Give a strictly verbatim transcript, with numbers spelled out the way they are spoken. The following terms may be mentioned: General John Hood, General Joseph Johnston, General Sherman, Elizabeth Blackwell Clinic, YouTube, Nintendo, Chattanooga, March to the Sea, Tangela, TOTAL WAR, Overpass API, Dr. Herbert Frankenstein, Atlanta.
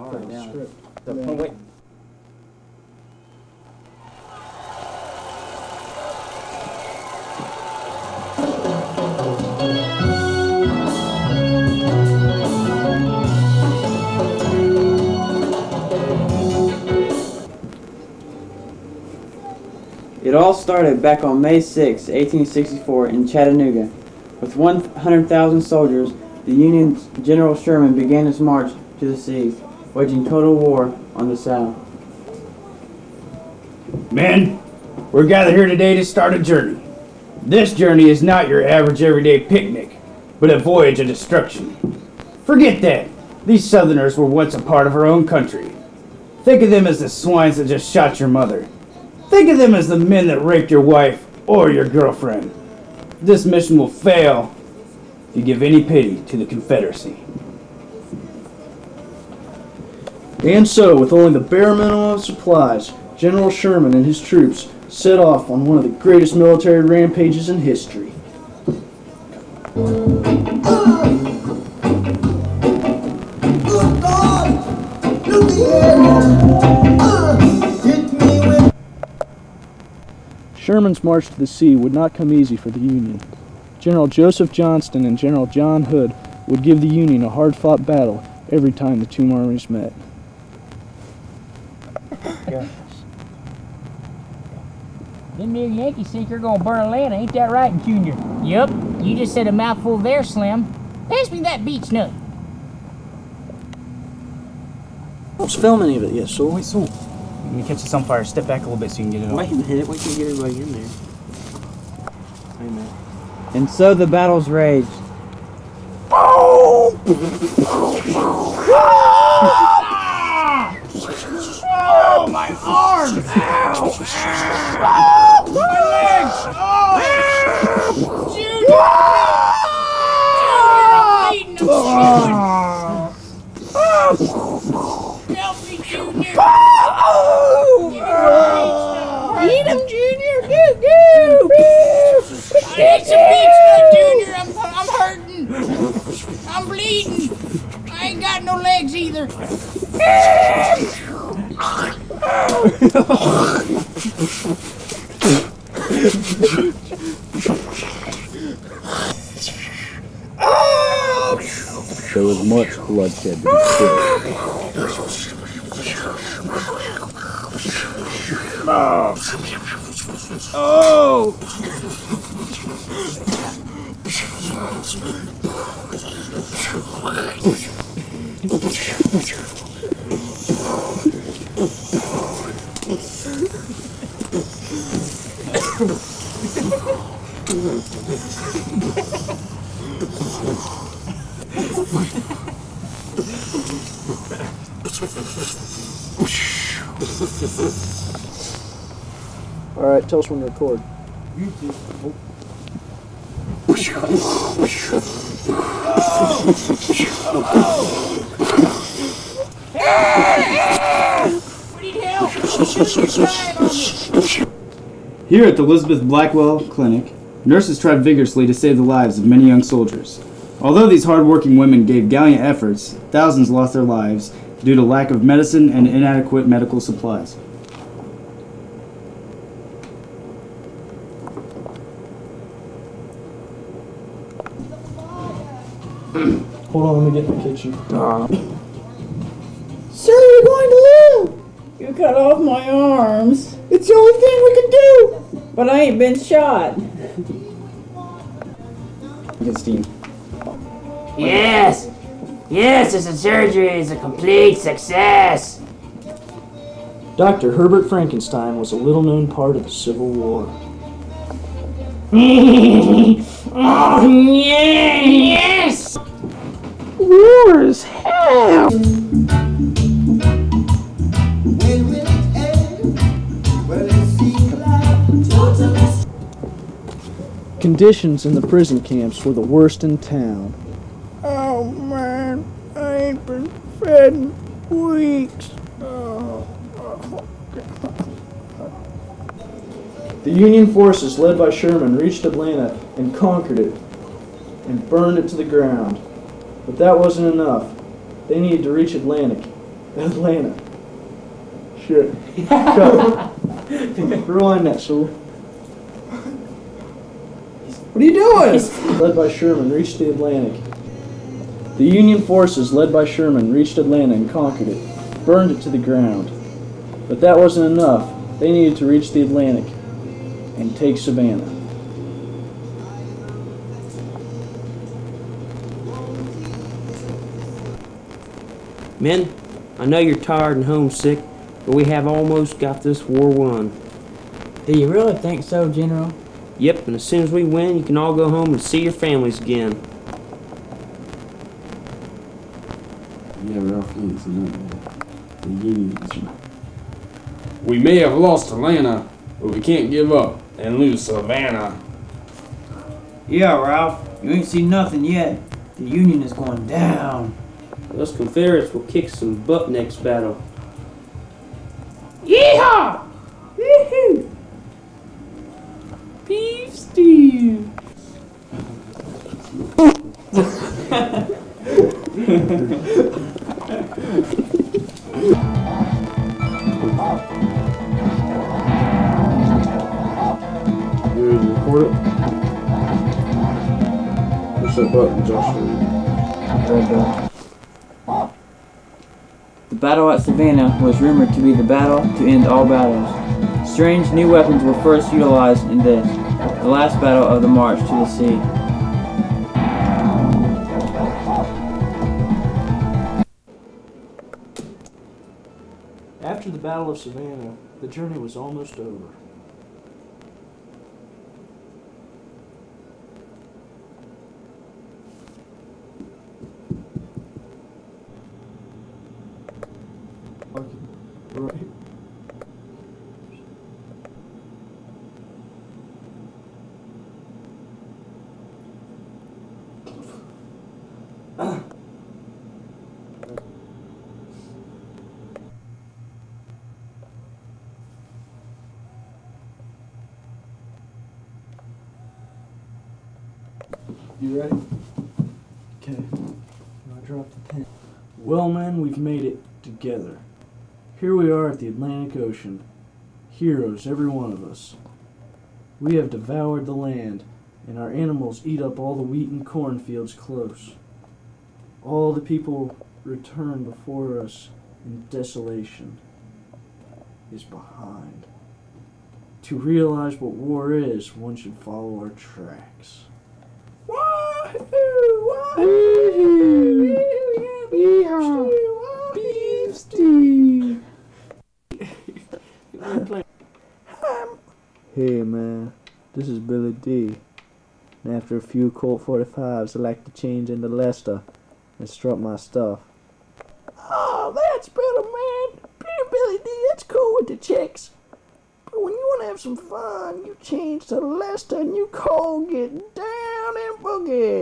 All right, now strip. The, oh, wait. It all started back on May sixth, eighteen sixty-four in Chattanooga. With one hundred thousand soldiers, the Union's General Sherman began his march to the sea, waging total war on the South. Men, we're gathered here today to start a journey. This journey is not your average everyday picnic, but a voyage of destruction. Forget that. These Southerners were once a part of our own country. Think of them as the swines that just shot your mother. Think of them as the men that raped your wife or your girlfriend. This mission will fail if you give any pity to the Confederacy. And so, with only the bare minimum of supplies, General Sherman and his troops set off on one of the greatest military rampages in history. Sherman's march to the sea would not come easy for the Union. General Joseph Johnston and General John Hood would give the Union a hard-fought battle every time the two armies met. Yeah. Them new Yankees think you're gonna burn Atlanta, ain't that right, Junior? Yep, you just said a mouthful there, Slim. Pass me that beach nut. Don't film any of it yet, so wait, so. When you catch this on fire, step back a little bit so you can get it off. Wait a minute, we can't get everybody in there. Wait a minute. And so the battles raged. Oh, my arms! Ow! Ow! My legs! Oh! Junior! Junior, I'm bleeding! I'm bleeding! Help me, Junior! Eat him, Junior! Goo goo! I need some beach nut, Junior! I'm, I'm hurting! I'm bleeding! I ain't got no legs either! There was much bloodshed to be spilled. Oh! Oh! All right, tell us when to record. YouTube. Oh. Oh. Oh. Here at the Elizabeth Blackwell Clinic, nurses tried vigorously to save the lives of many young soldiers. Although these hard-working women gave gallant efforts, thousands lost their lives due to lack of medicine and inadequate medical supplies. Hold on, let me get in the kitchen. Uh. Sir, you're going to live! You cut off my arms. It's the only thing we can do! But I ain't been shot. Good steam. Yes! Yes, this surgery is a complete success! Doctor Herbert Frankenstein was a little-known part of the Civil War. Oh, yeah, yes! War is hell! Conditions in the prison camps were the worst in town. Oh man, I ain't been fed in weeks. Oh. Oh, God. The Union forces led by Sherman reached Atlanta and conquered it and burned it to the ground. But that wasn't enough. They needed to reach Atlantic, Atlanta. Sure. So, rewind that, so. What are you doing? Led by Sherman, reached the Atlantic. The Union forces, led by Sherman, reached Atlanta and conquered it, burned it to the ground. But that wasn't enough. They needed to reach the Atlantic and take Savannah. Men, I know you're tired and homesick, but we have almost got this war won. Do you really think so, General? Yep, and as soon as we win, you can all go home and see your families again. Yeah, we're all friends tonight. The Union. We may have lost Atlanta, but we can't give up and lose Savannah. Yeah, Ralph, you ain't seen nothing yet. The Union is going down. Those Confederates will kick some butt next battle. Yeehaw! Woohoo! Beef stew! Here's the recorder. Push that button, Joshua. The battle at Savannah was rumored to be the battle to end all battles. Strange new weapons were first utilized in this, the last battle of the march to the sea. After the Battle of Savannah, the journey was almost over. You ready? Okay. Now I drop the pen. Well, men, we've made it together. Here we are at the Atlantic Ocean. Heroes, every one of us. We have devoured the land, and our animals eat up all the wheat and cornfields close. All the people return before us, and desolation is behind. To realize what war is, one should follow our tracks. Beef stew. Hey man, this is Billy D. And after a few Colt forty-fives, I like to change into Lester and strut my stuff. Oh, that's better, man. Being Billy D, that's cool with the chicks. But when you want to have some fun, you change to Lester and you Colt, get down and boogie.